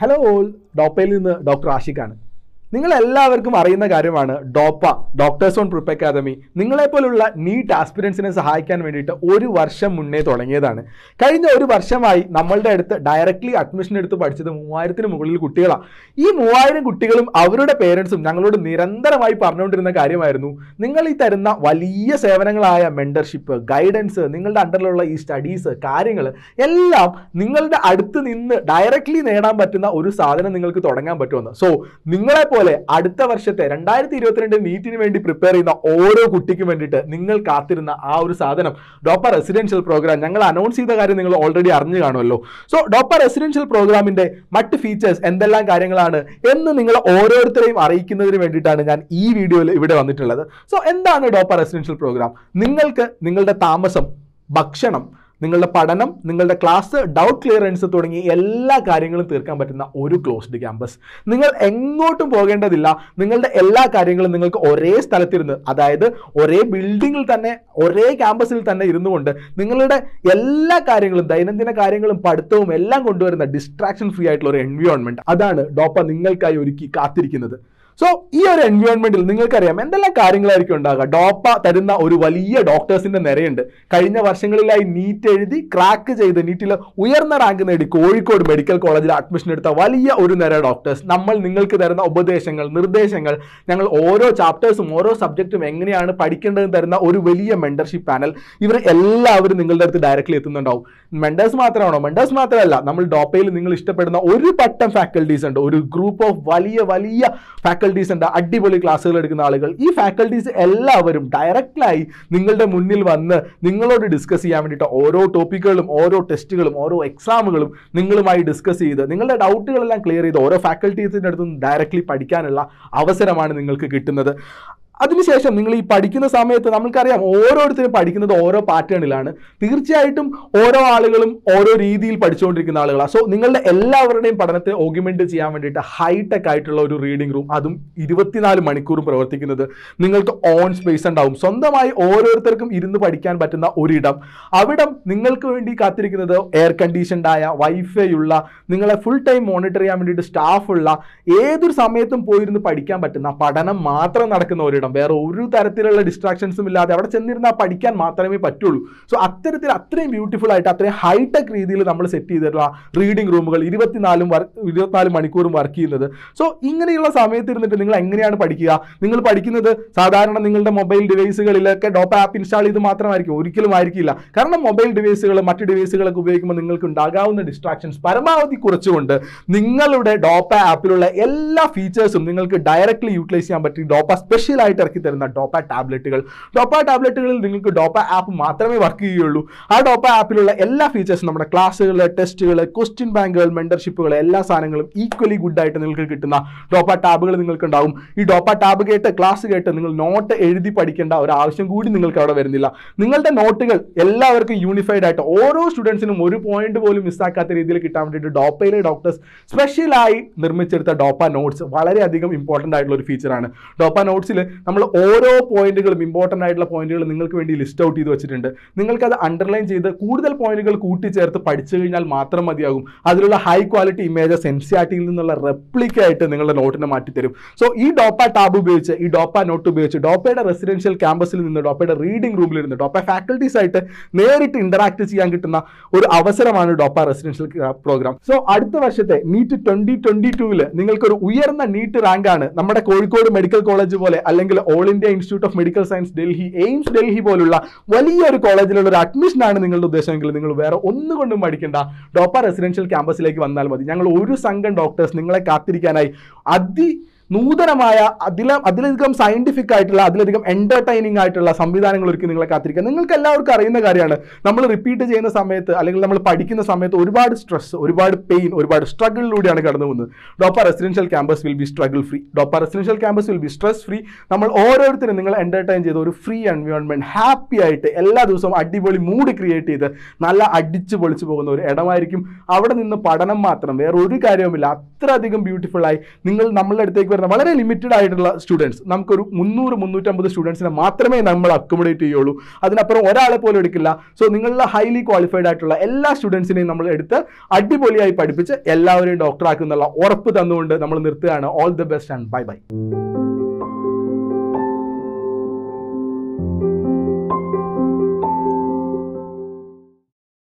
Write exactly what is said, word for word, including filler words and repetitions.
Hello all, DOPAയിൽ നിന്ന് doctor ആഷിഖാണ്. നിങ്ങളെല്ലാവർക്കും അറിയുന്ന കാര്യമാണ് DOPA, doctors on prep academy നിങ്ങളെപ്പോലുള്ള നീറ്റ് ആസ്പിരൻസിനെ സഹായിക്കാൻ വേണ്ടിയിട്ട് ഒരു വർഷം മുന്നേ തുടങ്ങിയതാണ്. കഴിഞ്ഞ ഒരു വർഷമായി നമ്മളുടെ അടുത്ത് ഡയറക്റ്റ്ലി അഡ്മിഷൻ എടുത്ത് പഠിച്ചത് മൂവായിരത്തിന് മുകളിൽ കുട്ടികളാണ്. ഈ മൂവായിരം കുട്ടികളും അവരുടെ പേരൻസും ഞങ്ങളോട് നിരന്തരമായി പറഞ്ഞുകൊണ്ടിരുന്ന കാര്യമായിരുന്നു, നിങ്ങൾ ഈ തരുന്ന വലിയ സേവനങ്ങളായ മെൻറ്റർഷിപ്പ്, ഗൈഡൻസ്, നിങ്ങളുടെ അണ്ടറിലുള്ള ഈ സ്റ്റഡീസ് കാര്യങ്ങൾ എല്ലാം നിങ്ങളുടെ അടുത്ത് നിന്ന് ഡയറക്റ്റ്ലി നേടാൻ പറ്റുന്ന ഒരു സാധനം നിങ്ങൾക്ക് തുടങ്ങാൻ പറ്റുമെന്ന്. സോ നിങ്ങളെ അടുത്ത വർഷത്തെ രണ്ടായിരത്തി ഇരുപത്തി രണ്ട് നീറ്റിന് വേണ്ടി പ്രിപ്പയർ ചെയ്യുന്ന ഓരോ കുട്ടിക്കും വേണ്ടിയിട്ട് നിങ്ങൾ കാത്തിരുന്ന ആ ഒരു സാധനം ഡോപ്പ റെസിഡൻഷ്യൽ പ്രോഗ്രാം. ഞങ്ങൾ അനൗൺസ് ചെയ്ത കാര്യം നിങ്ങൾ ഓൾറെഡി അറിഞ്ഞു കാണുമല്ലോ. സോ ഡോപ്പ റെസിഡൻഷ്യൽ പ്രോഗ്രാമിന്റെ മറ്റ് ഫീച്ചേഴ്സ് എന്തെല്ലാം കാര്യങ്ങളാണ് എന്ന് നിങ്ങൾ ഓരോരുത്തരെയും അറിയിക്കുന്നതിന് വേണ്ടിയിട്ടാണ് ഞാൻ ഈ വീഡിയോയിൽ ഇവിടെ വന്നിട്ടുള്ളത്. സോ എന്താണ് ഡോപ്പ റെസിഡൻഷ്യൽ പ്രോഗ്രാം? നിങ്ങൾക്ക് നിങ്ങളുടെ താമസം, ഭക്ഷണം, നിങ്ങളുടെ പഠനം, നിങ്ങളുടെ ക്ലാസ്, ഡൗട്ട് ക്ലിയറൻസ് തുടങ്ങി എല്ലാ കാര്യങ്ങളും തീർക്കാൻ പറ്റുന്ന ഒരു ക്ലോസ്ഡ് ക്യാമ്പസ്. നിങ്ങൾ എങ്ങോട്ടും പോകേണ്ടതില്ല. നിങ്ങളുടെ എല്ലാ കാര്യങ്ങളും നിങ്ങൾക്ക് ഒരേ സ്ഥലത്തിരുന്ന്, അതായത് ഒരേ ബിൽഡിങ്ങിൽ തന്നെ, ഒരേ ക്യാമ്പസിൽ തന്നെ ഇരുന്നു കൊണ്ട് നിങ്ങളുടെ എല്ലാ കാര്യങ്ങളും, ദൈനംദിന കാര്യങ്ങളും പഠിത്തവും എല്ലാം കൊണ്ടുവരുന്ന ഡിസ്ട്രാക്ഷൻ ഫ്രീ ആയിട്ടുള്ള ഒരു എൻവയോൺമെൻറ്റ്, അതാണ് ഡോപ്പ നിങ്ങൾക്കായി ഒരുക്കി കാത്തിരിക്കുന്നത്. സോ ഈ ഒരു എൻവയോൺമെന്റിൽ നിങ്ങൾക്കറിയാം എന്തെല്ലാം കാര്യങ്ങളായിരിക്കും ഉണ്ടാകുക. ഡോപ്പ തരുന്ന ഒരു വലിയ ഡോക്ടേഴ്സിന്റെ നിരയുണ്ട്. കഴിഞ്ഞ വർഷങ്ങളിലായി നീറ്റ് എഴുതി ക്രാക്ക് ചെയ്ത് നീറ്റിൽ ഉയർന്ന റാങ്ക് നേടി കോഴിക്കോട് മെഡിക്കൽ കോളേജിൽ അഡ്മിഷൻ എടുത്ത വലിയ ഒരു നിര ഡോക്ടേഴ്സ് നമ്മൾ നിങ്ങൾക്ക് തരുന്ന ഉപദേശങ്ങൾ, നിർദ്ദേശങ്ങൾ, ഞങ്ങൾ ഓരോ ചാപ്റ്റേഴ്സും ഓരോ സബ്ജക്റ്റും എങ്ങനെയാണ് പഠിക്കേണ്ടതെന്ന് തരുന്ന ഒരു വലിയ മെന്റർഷിപ്പ് പാനൽ, ഇവർ എല്ലാവരും നിങ്ങളുടെ അടുത്ത് ഡയറക്റ്റ്ലി എത്തുന്നുണ്ടാവും. മെന്റേഴ്സ് മാത്രമാണോ? മെന്റേഴ്സ് മാത്രമല്ല, നമ്മൾ ഡോപ്പയിൽ നിങ്ങൾ ഇഷ്ടപ്പെടുന്ന ഒരു പട്ടം ഫാക്കൽറ്റീസ് ഉണ്ട്, ഒരു ഗ്രൂപ്പ് ഓഫ് വലിയ വലിയ ഫാക്കൽറ്റി അടിപൊളി ക്ലാസ്സുകൾ എടുക്കുന്ന ആളുകൾ. ഈ ഫാക്കൽറ്റീസ് എല്ലാവരും ഡയറക്റ്റായി നിങ്ങളുടെ മുന്നിൽ വന്ന് നിങ്ങളോട് ഡിസ്കസ് ചെയ്യാൻ വേണ്ടിയിട്ട് ഓരോ ടോപ്പിക്കുകളും ഓരോ ടെസ്റ്റുകളും ഓരോ എക്സാമുകളും നിങ്ങളുമായി ഡിസ്കസ് ചെയ്ത് നിങ്ങളുടെ ഡൗട്ടുകളെല്ലാം ക്ലിയർ ചെയ്ത് ഓരോ ഫാക്കൽറ്റീസിൻ്റെ അടുത്തും ഡയറക്റ്റ്ലി പഠിക്കാനുള്ള അവസരമാണ് നിങ്ങൾക്ക് കിട്ടുന്നത്. അതിനുശേഷം നിങ്ങൾ ഈ പഠിക്കുന്ന സമയത്ത് നമുക്കറിയാം ഓരോരുത്തരും പഠിക്കുന്നത് ഓരോ പാറ്റേണിലാണ്. തീർച്ചയായിട്ടും ഓരോ ആളുകളും ഓരോ രീതിയിൽ പഠിച്ചുകൊണ്ടിരിക്കുന്ന ആളുകളാണ്. സോ നിങ്ങളുടെ എല്ലാവരുടെയും പഠനത്തെ ഓഗ്മെൻറ്റ് ചെയ്യാൻ വേണ്ടിയിട്ട് ഹൈടെക് ആയിട്ടുള്ള ഒരു റീഡിംഗ് റൂം, അതും ഇരുപത്തിനാല് മണിക്കൂറും പ്രവർത്തിക്കുന്നത്. നിങ്ങൾക്ക് ഓൺ സ്പേസ് ഉണ്ടാവും, സ്വന്തമായി ഓരോരുത്തർക്കും ഇരുന്ന് പഠിക്കാൻ പറ്റുന്ന ഒരിടം. അവിടം നിങ്ങൾക്ക് വേണ്ടി കാത്തിരിക്കുന്നത് എയർ കണ്ടീഷൻഡായ, വൈഫൈ ഉള്ള, നിങ്ങളെ ഫുൾ ടൈം മോണിറ്റർ ചെയ്യാൻ വേണ്ടിയിട്ട് സ്റ്റാഫുള്ള, ഏതൊരു സമയത്തും പോയിരുന്ന് പഠിക്കാൻ പറ്റുന്ന, പഠനം മാത്രം നടക്കുന്ന ഒരിടം. വേറെ ഒരു തരത്തിലുള്ള ഡിസ്ട്രാക്ഷൻസും ഇല്ലാതെ അവിടെ ചെന്നിരുന്നാൽ പഠിക്കാൻ മാത്രമേ പറ്റുള്ളൂ. സോ അത്തരത്തിൽ അത്രയും ബ്യൂട്ടിഫുൾ ആയിട്ട് അത്രയും ഹൈടെക് രീതിയിൽ നമ്മൾ സെറ്റ് ചെയ്തിട്ടുള്ള റീഡിംഗ് റൂമുകൾ, ഇരുപത്തിനാലും ഇരുപത്തിനാല് മണിക്കൂറും വർക്ക് ചെയ്യുന്നത്. സോ ഇങ്ങനെയുള്ള സമയത്ത് ഇരുന്നിട്ട് നിങ്ങൾ എങ്ങനെയാണ് പഠിക്കുക? നിങ്ങൾ പഠിക്കുന്നത് സാധാരണ നിങ്ങളുടെ മൊബൈൽ ഡിവൈസുകളിലൊക്കെ ഡോപ്പ ആപ്പ് ഇൻസ്റ്റാൾ ചെയ്ത് മാത്രമായിരിക്കും? ഒരിക്കലും ആയിരിക്കില്ല. കാരണം മൊബൈൽ ഡിവൈസുകൾ, മറ്റ് ഡിവൈസുകളൊക്കെ ഉപയോഗിക്കുമ്പോൾ നിങ്ങൾക്ക് ഉണ്ടാകാവുന്ന ഡിസ്ട്രാക്ഷൻസ് പരമാവധി കുറച്ചുകൊണ്ട് നിങ്ങളുടെ ഡോപ്പ ആപ്പിലുള്ള എല്ലാ ഫീച്ചേഴ്സും നിങ്ങൾക്ക് ഡയറക്റ്റ്ലി യൂട്ടിലൈസ് ചെയ്യാൻ പറ്റി ഡോപ്പ സ്പെഷ്യൽ ആയിട്ട് ഇറക്കി തരുന്ന ഡോപ്പ ടാബ്ലറ്റുകൾ. ഡോപ്പ ടാബ്ലറ്റുകളിൽ നിങ്ങൾക്ക് ഡോപ്പ ആപ്പ് മാത്രമേ വർക്ക് ചെയ്യുകയുള്ളൂ. ആ ഡോപ്പ ആപ്പിലുള്ള എല്ലാ ഫീച്ചേഴ്സും, നമ്മുടെ ക്ലാസ്സുകൾ, ടെസ്റ്റുകൾ, ക്വസ്റ്റ്യൻ ബാങ്കുകൾ, മെന്റർഷിപ്പുകൾ, എല്ലാ സാധനങ്ങളും ഈക്വലി ഗുഡ് ആയിട്ട് നിങ്ങൾക്ക് കിട്ടുന്ന ഡോപ്പ ടാബുകൾ നിങ്ങൾക്കുണ്ടാവും. ഈ ഡോപ്പ ടാബ് കേട്ട്, ക്ലാസ് കേട്ട് നിങ്ങൾ നോട്ട് എഴുതി പഠിക്കേണ്ട ഒരു ആവശ്യം കൂടി നിങ്ങൾക്ക് അവിടെ വരുന്നില്ല. നിങ്ങളുടെ നോട്ടുകൾ എല്ലാവർക്കും യൂണിഫൈഡ് ആയിട്ട് ഓരോ സ്റ്റുഡൻസിനും ഒരു പോയിന്റ് പോലും മിസ്സാക്കാത്ത രീതിയിൽ കിട്ടാൻ വേണ്ടിയിട്ട് ഡോപ്പയിലെ ഡോക്ടേഴ്സ് സ്പെഷ്യലായി നിർമ്മിച്ചെടുത്ത ഡോപ്പ നോട്ട്സ് വളരെയധികം ഇമ്പോർട്ടൻ്റ് ആയിട്ടുള്ള ഒരു ഫീച്ചറാണ്. ഡോപ്പ നോട്ട്സിൽ നമ്മൾ ഓരോ പോയിന്റുകളും, ഇമ്പോർട്ടൻ്റ് ആയിട്ടുള്ള പോയിന്റുകൾ നിങ്ങൾക്ക് വേണ്ടി ലിസ്റ്റ് ഔട്ട് ചെയ്ത് വെച്ചിട്ടുണ്ട്. നിങ്ങൾക്കത് അണ്ടർലൈൻ ചെയ്ത് കൂടുതൽ പോയിന്റുകൾ കൂട്ടിച്ചേർത്ത് പഠിച്ചു കഴിഞ്ഞാൽ മാത്രം മതിയാകും. അതിലുള്ള high quality images N C R ടിയിൽ നിന്നുള്ള റെപ്ലിക്കായിട്ട് നിങ്ങളുടെ നോട്ടിനെ മാറ്റിത്തരും. സോ ഈ ഡോപ്പ ടാബ് ഉപയോഗിച്ച്, ഈ ഡോപ്പ നോട്ട് ഉപയോഗിച്ച് ഡോപ്പയുടെ റെസിഡൻഷ്യൽ ക്യാമ്പസിൽ നിന്ന്, ഡോപ്പയുടെ റീഡിംഗ് റൂമിലിരുന്ന് ഡോപ്പ ഫാക്കൽറ്റീസ് ആയിട്ട് നേരിട്ട് ഇന്ററാക്ട് ചെയ്യാൻ കിട്ടുന്ന ഒരു അവസരമാണ് ഡോപ്പ റെസിഡൻഷ്യൽ പ്രോഗ്രാം. സോ അടുത്ത വർഷത്തെ നീറ്റ് ട്വന്റി ട്വന്റി ടൂവിൽ നിങ്ങൾക്കൊരു ഉയർന്ന നീറ്റ് റാങ്കാണ് നമ്മുടെ കോഴിക്കോട് മെഡിക്കൽ കോളേജ് പോലെ, അല്ലെങ്കിൽ all India institute of medical science Delhi, AIIMS Delhi പോലുള്ള വലിയൊരു കോളേജിലുള്ള ഒരു അഡ്മിഷനാണ് നിങ്ങളുടെ ഉദ്ദേശമെങ്കിൽ നിങ്ങൾ വേറെ ഒന്നുകൊണ്ടും പഠിക്കേണ്ട, ഡോപ്പ റെസിഡൻഷ്യൽ ക്യാമ്പസിലേക്ക് വന്നാൽ മതി. ഞങ്ങൾ ഒരു സംഘം ഡോക്ടേഴ്സ് നിങ്ങളെ കാത്തിരിക്കാനായി അതി നൂതനമായ, അതില അതിലധികം സയൻറ്റിഫിക് ആയിട്ടുള്ള, അതിലധികം എൻ്റർടൈനിങ് ആയിട്ടുള്ള സംവിധാനങ്ങൾ ഒരുക്കി നിങ്ങളെ കാത്തിരിക്കുക. നിങ്ങൾക്ക് എല്ലാവർക്കും അറിയുന്ന കാര്യമാണ്, നമ്മൾ റിപ്പീറ്റ് ചെയ്യുന്ന സമയത്ത് അല്ലെങ്കിൽ നമ്മൾ പഠിക്കുന്ന സമയത്ത് ഒരുപാട് സ്ട്രെസ്, ഒരുപാട് പെയിൻ, ഒരുപാട് സ്ട്രഗിളിലൂടെയാണ് കടന്നു പോകുന്നത്. DOPA residential campus will be struggle free. DOPA residential campus will be stress free. നമ്മൾ ഓരോരുത്തരും നിങ്ങൾ എൻ്റർടൈൻ ചെയ്ത് ഒരു ഫ്രീ എൻവയോൺമെൻറ്റ്, ഹാപ്പി ആയിട്ട് എല്ലാ ദിവസവും അടിപൊളി മൂഡ് ക്രിയേറ്റ് ചെയ്ത് നല്ല അടിച്ചു പൊളിച്ചു പോകുന്ന ഒരു ഇടമായിരിക്കും. അവിടെ നിന്ന് പഠനം മാത്രം, വേറെ ഒരു കാര്യവുമില്ല. അത്ര അധികം ബ്യൂട്ടിഫുള്ളായി നിങ്ങൾ നമ്മളുടെ അടുത്തേക്ക് വരുന്ന വളരെ ലിമിറ്റഡ് ആയിട്ടുള്ള സ്റ്റുഡൻസ്, നമുക്കൊരു മുന്നൂറ് മുന്നൂറ്റമ്പത് സ്റ്റുഡൻസിനെ മാത്രമേ നമ്മൾ അക്കോമഡേറ്റ് ചെയ്യുള്ളൂ. അതിനപ്പുറം ഒരാളെ പോലും എടുക്കില്ല. സോ നിങ്ങളുടെ ഹൈലി ക്വാളിഫൈഡ് ആയിട്ടുള്ള എല്ലാ സ്റ്റുഡൻസിനെയും നമ്മൾ എടുത്ത് അടിപൊളിയായി പഠിപ്പിച്ച് എല്ലാവരെയും ഡോക്ടറാക്കുന്നുള്ള ഉറപ്പ് തന്നുകൊണ്ട് നമ്മൾ നിർത്തുകയാണ്. All the best and bye by.